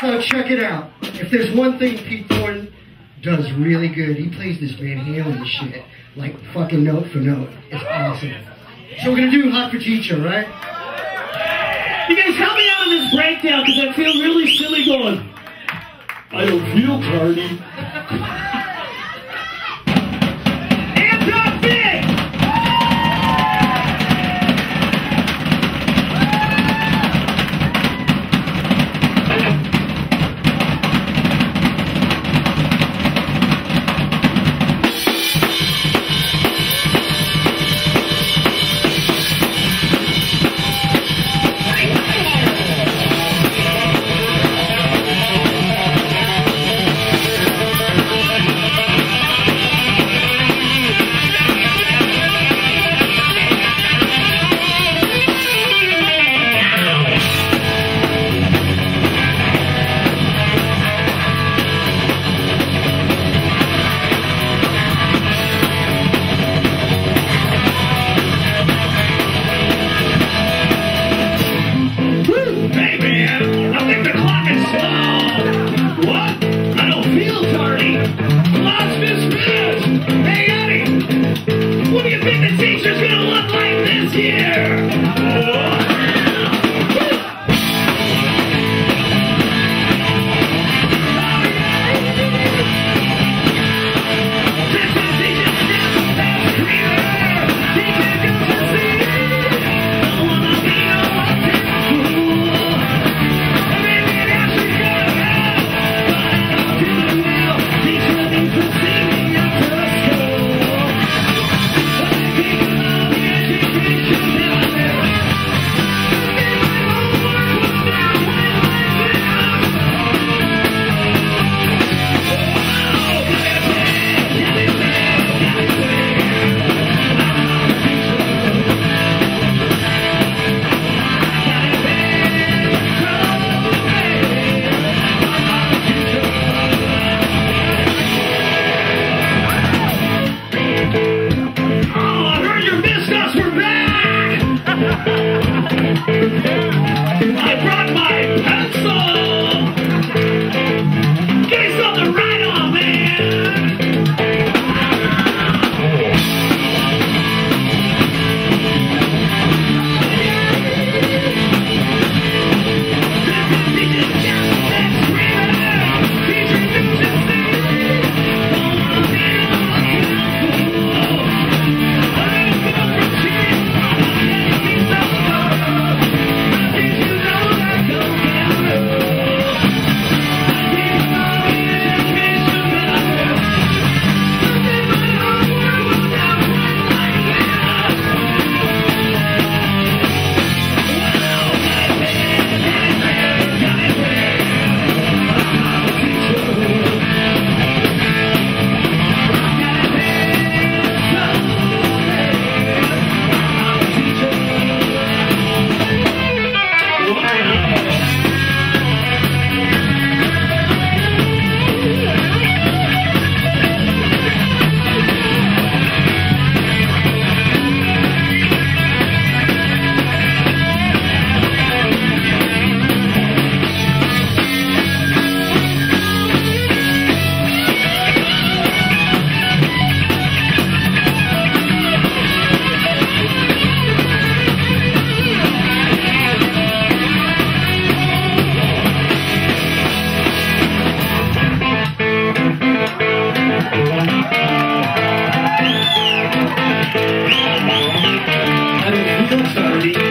So check it out. If there's one thing Pete Thorne does really good, he plays this Van Halen shit, like fucking note for note. It's awesome. So we're gonna do Hot For Teacher, right? You guys help me out on this breakdown, because I feel really silly going, I don't feel tardy. I don't feel sorry.